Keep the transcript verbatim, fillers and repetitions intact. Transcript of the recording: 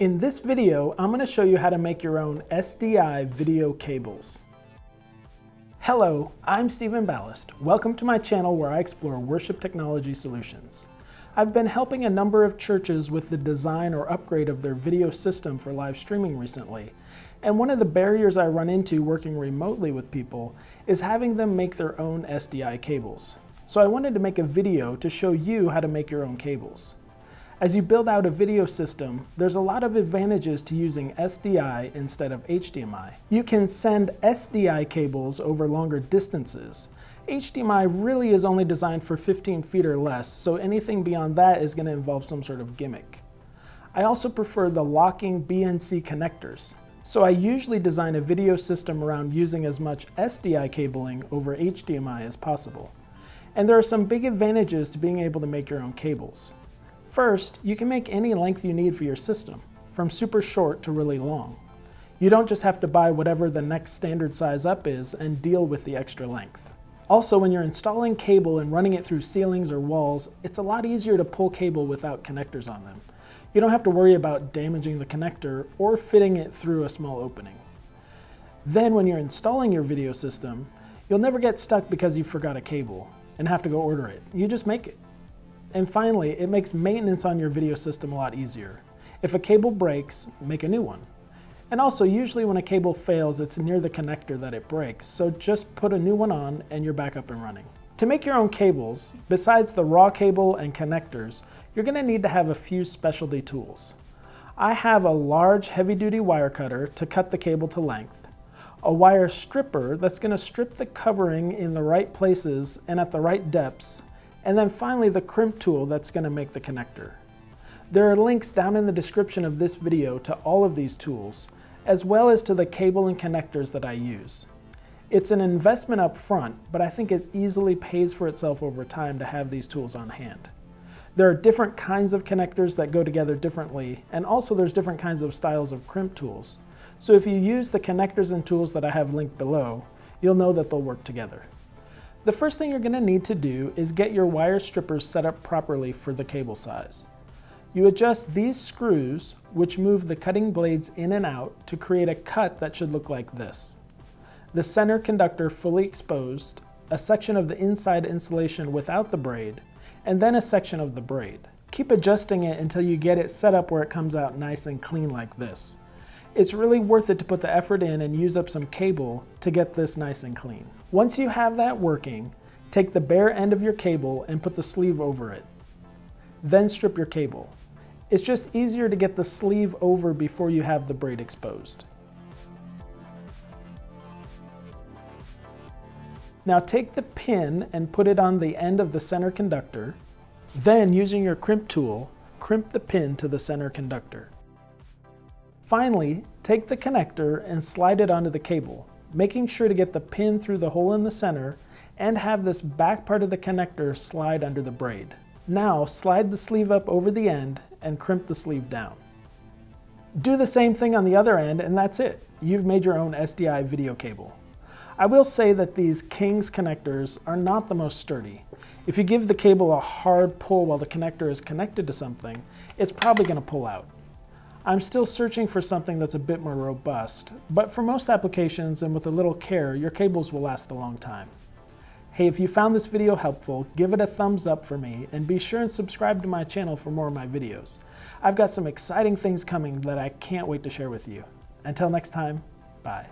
In this video, I'm going to show you how to make your own S D I video cables. Hello, I'm Stephen Ballast. Welcome to my channel where I explore worship technology solutions. I've been helping a number of churches with the design or upgrade of their video system for live streaming recently, and one of the barriers I run into working remotely with people is having them make their own S D I cables. So I wanted to make a video to show you how to make your own cables. As you build out a video system, there's a lot of advantages to using S D I instead of H D M I. You can send S D I cables over longer distances. H D M I really is only designed for fifteen feet or less, so anything beyond that is going to involve some sort of gimmick. I also prefer the locking B N C connectors, so I usually design a video system around using as much S D I cabling over H D M I as possible. And there are some big advantages to being able to make your own cables. First, you can make any length you need for your system, from super short to really long. You don't just have to buy whatever the next standard size up is and deal with the extra length. Also, when you're installing cable and running it through ceilings or walls, it's a lot easier to pull cable without connectors on them. You don't have to worry about damaging the connector or fitting it through a small opening. Then, when you're installing your video system, you'll never get stuck because you forgot a cable and have to go order it. You just make it. And finally, it makes maintenance on your video system a lot easier. If a cable breaks, make a new one. And also, usually when a cable fails, it's near the connector that it breaks, so just put a new one on and you're back up and running. To make your own cables, besides the raw cable and connectors, you're gonna need to have a few specialty tools. I have a large heavy-duty wire cutter to cut the cable to length, a wire stripper that's gonna strip the covering in the right places and at the right depths, and then finally the crimp tool that's going to make the connector. There are links down in the description of this video to all of these tools, as well as to the cable and connectors that I use. It's an investment up front, but I think it easily pays for itself over time to have these tools on hand. There are different kinds of connectors that go together differently, and also there's different kinds of styles of crimp tools. So if you use the connectors and tools that I have linked below, you'll know that they'll work together. The first thing you're going to need to do is get your wire strippers set up properly for the cable size. You adjust these screws, which move the cutting blades in and out to create a cut that should look like this. The center conductor fully exposed, a section of the inside insulation without the braid, and then a section of the braid. Keep adjusting it until you get it set up where it comes out nice and clean like this. It's really worth it to put the effort in and use up some cable to get this nice and clean. Once you have that working, take the bare end of your cable and put the sleeve over it. Then strip your cable. It's just easier to get the sleeve over before you have the braid exposed. Now take the pin and put it on the end of the center conductor. Then, using your crimp tool, crimp the pin to the center conductor. Finally, take the connector and slide it onto the cable, making sure to get the pin through the hole in the center and have this back part of the connector slide under the braid. Now slide the sleeve up over the end and crimp the sleeve down. Do the same thing on the other end and that's it. You've made your own S D I video cable. I will say that these Kings connectors are not the most sturdy. If you give the cable a hard pull while the connector is connected to something, it's probably going to pull out. I'm still searching for something that's a bit more robust, but for most applications and with a little care, your cables will last a long time. Hey, if you found this video helpful, give it a thumbs up for me and be sure and subscribe to my channel for more of my videos. I've got some exciting things coming that I can't wait to share with you. Until next time, bye.